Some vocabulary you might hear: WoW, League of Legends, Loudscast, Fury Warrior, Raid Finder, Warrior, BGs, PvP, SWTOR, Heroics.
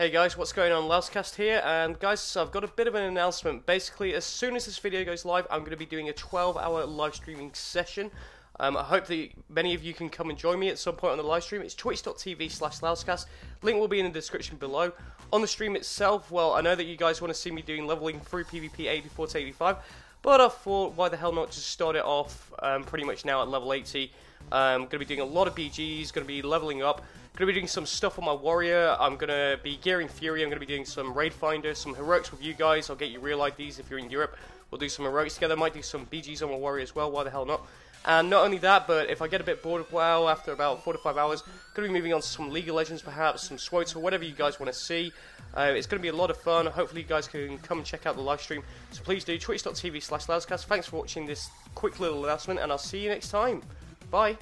Hey guys, what's going on? Loudscast here, and guys, so I've got a bit of an announcement. Basically, as soon as this video goes live, I'm going to be doing a 12-hour live streaming session. I hope that many of you can come and join me at some point on the live stream. It's twitch.tv/loudscast. Link will be in the description below. On the stream itself, well, I know that you guys want to see me doing leveling through PvP 84 to 85, but I thought, why the hell not just start it off pretty much now at level 80. I'm going to be doing a lot of BGs, going to be leveling up, going to be doing some stuff on my Warrior, I'm going to be gearing Fury, I'm going to be doing some Raid Finder, some Heroics with you guys. I'll get you real IDs if you're in Europe. We'll do some Heroics together, I might do some BGs on my Warrior as well, why the hell not. And not only that, but if I get a bit bored of WoW after about 4 to 5 hours, going to be moving on to some League of Legends perhaps, some SWTOR, whatever you guys want to see. It's going to be a lot of fun. Hopefully you guys can come and check out the live stream. So please do, twitch.tv/loudscast. Thanks for watching this quick little announcement, and I'll see you next time. Bye.